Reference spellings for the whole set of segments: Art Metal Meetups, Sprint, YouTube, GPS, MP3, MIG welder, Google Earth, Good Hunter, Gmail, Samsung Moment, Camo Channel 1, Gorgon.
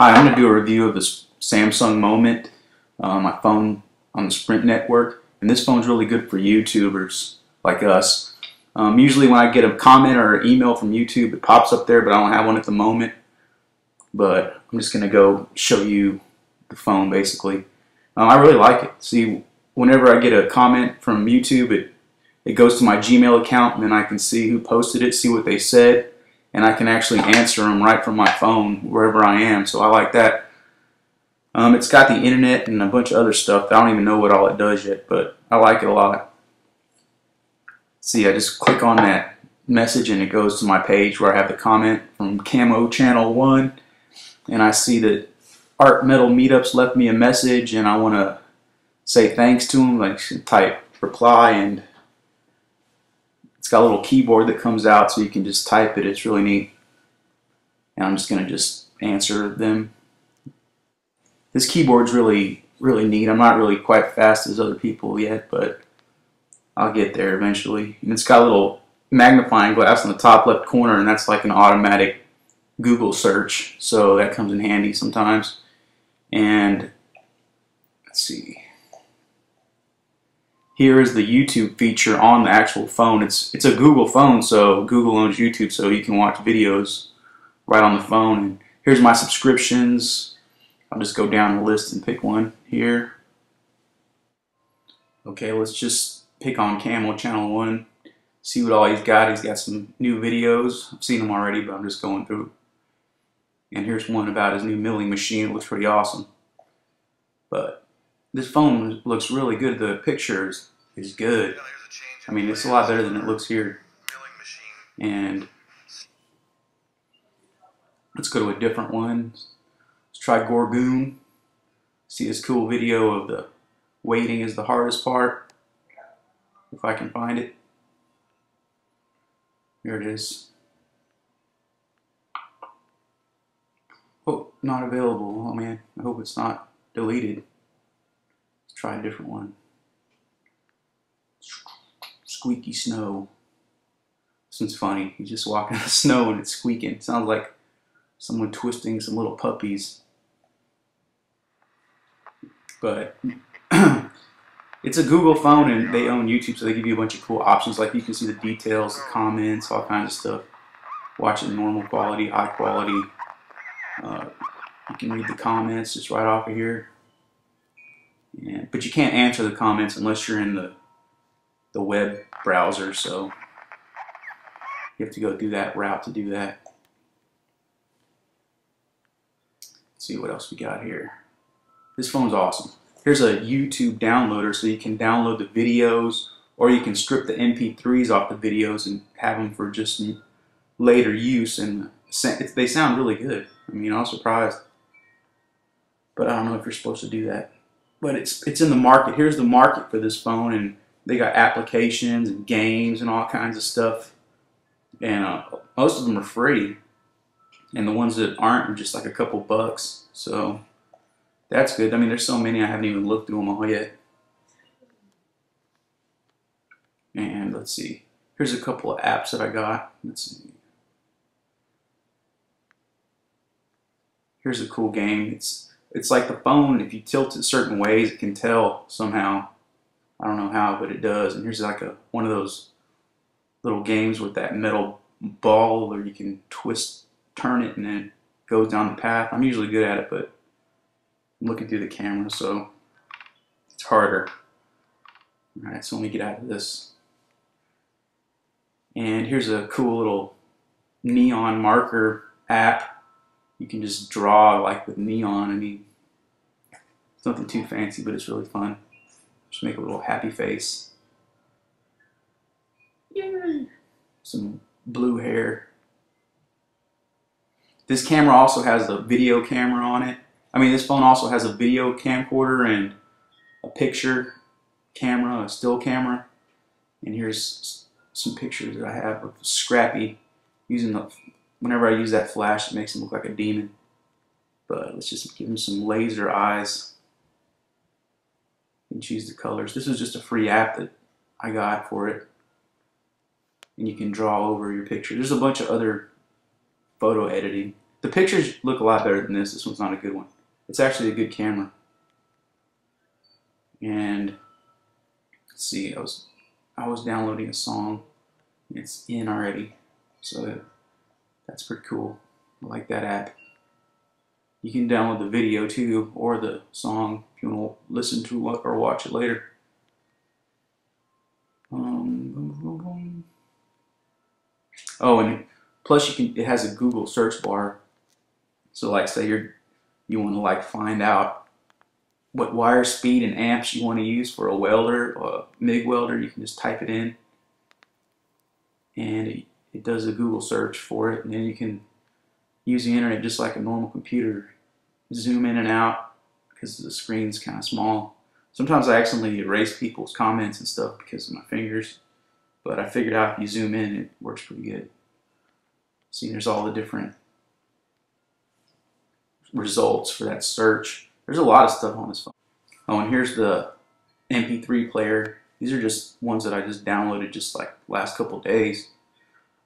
Hi, I'm going to do a review of this Samsung Moment, my phone on the Sprint network, and this phone's really good for YouTubers like us. Usually when I get a comment or an email from YouTube, it pops up there, but I don't have one at the moment. But I'm just going to go show you the phone basically. I really like it. See, whenever I get a comment from YouTube, it goes to my Gmail account, and then I can see who posted it, see what they said, and I can actually answer them right from my phone wherever I am, so I like that. It's got the internet and a bunch of other stuff. I don't even know what all it does yet, but I like it a lot. See, I just click on that message and it goes to my page where I have the comment from Camo Channel 1, and I see that Art Metal Meetups left me a message, and I want to say thanks to them, like type reply, and it's got a little keyboard that comes out so you can just type it. It's really neat. And I'm just going to just answer them. This keyboard's really neat. I'm not really quite fast as other people yet, but I'll get there eventually. And it's got a little magnifying glass on the top left corner, and that's like an automatic Google search. So that comes in handy sometimes. And let's see. Here is the YouTube feature on the actual phone. It's a Google phone, so Google owns YouTube, so you can watch videos right on the phone. And here's my subscriptions. I'll just go down the list and pick one here. Okay, let's just pick on Camo Channel 1, see what all he's got. He's got some new videos. I've seen them already, but I'm just going through. And here's one about his new milling machine. It looks pretty awesome. But this phone looks really good. The picture is good. I mean, it's a lot better than it looks here. And let's go to a different one. Let's try Gorgon. See this cool video of the waiting is the hardest part. If I can find it. Here it is. Oh, not available. Oh man, I hope it's not deleted. Try a different one. Squeaky snow. This one's funny. You just walk in the snow and it's squeaking. It sounds like someone twisting some little puppies. But it's a Google phone and they own YouTube, so they give you a bunch of cool options. Like you can see the details, the comments, all kinds of stuff. Watch it in normal quality, high quality. You can read the comments just right off of here. Yeah, but you can't answer the comments unless you're in the web browser, so you have to go through that route to do that. Let's see what else we got here. This phone's awesome. Here's a YouTube downloader, so you can download the videos, or you can strip the MP3s off the videos and have them for just later use, and they sound really good. I mean, I was surprised, but I don't know if you're supposed to do that. But it's in the market. Here's the market for this phone, and they got applications and games and all kinds of stuff. And most of them are free, and the ones that aren't are just like a couple bucks. So that's good. I mean, there's so many I haven't even looked through them all yet. And let's see. Here's a couple of apps that I got. Let's see. Here's a cool game. It's like the phone, if you tilt it certain ways, it can tell somehow. I don't know how, but it does. And here's like one of those little games with that metal ball where you can twist, turn it, and then it goes down the path. I'm usually good at it, but I'm looking through the camera, so it's harder. All right, so let me get out of this. And here's a cool little neon marker app. You can just draw like with neon. I mean, it's nothing too fancy, but it's really fun. Just make a little happy face. Yay! Some blue hair. This camera also has a video camera on it. I mean, this phone also has a video camcorder and a picture camera, a still camera. And here's some pictures that I have of Scrappy using the. Whenever I use that flash, it makes him look like a demon. But let's just give him some laser eyes and choose the colors. This is just a free app that I got for it. And you can draw over your picture. There's a bunch of other photo editing The pictures look a lot better than this. This one's not a good one. It's actually a good camera. And let's see, I was downloading a song. It's in already, so that's pretty cool. I like that app. You can download the video too, or the song if you want to listen to or watch it later. Oh, and plus you can. It has a Google search bar. So, like, say you want to find out what wire speed and amps you want to use for a welder, or a MIG welder. You can just type it in, and it does a Google search for it, and then you can use the internet just like a normal computer. Zoom in and out because the screen's kind of small. Sometimes I accidentally erase people's comments and stuff because of my fingers, but I figured out if you zoom in, it works pretty good. See, there's all the different results for that search. There's a lot of stuff on this phone. Oh, and here's the MP3 player. These are just ones that I just downloaded just like last couple days.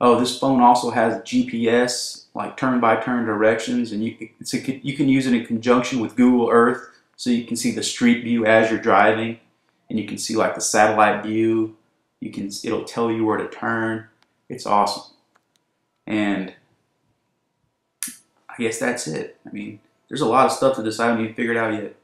Oh, this phone also has GPS, like turn-by-turn directions, and you can use it in conjunction with Google Earth, so you can see the street view as you're driving, and you can see like the satellite view. It'll tell you where to turn. It's awesome. And I guess that's it. I mean, there's a lot of stuff to this I haven't even figured out yet.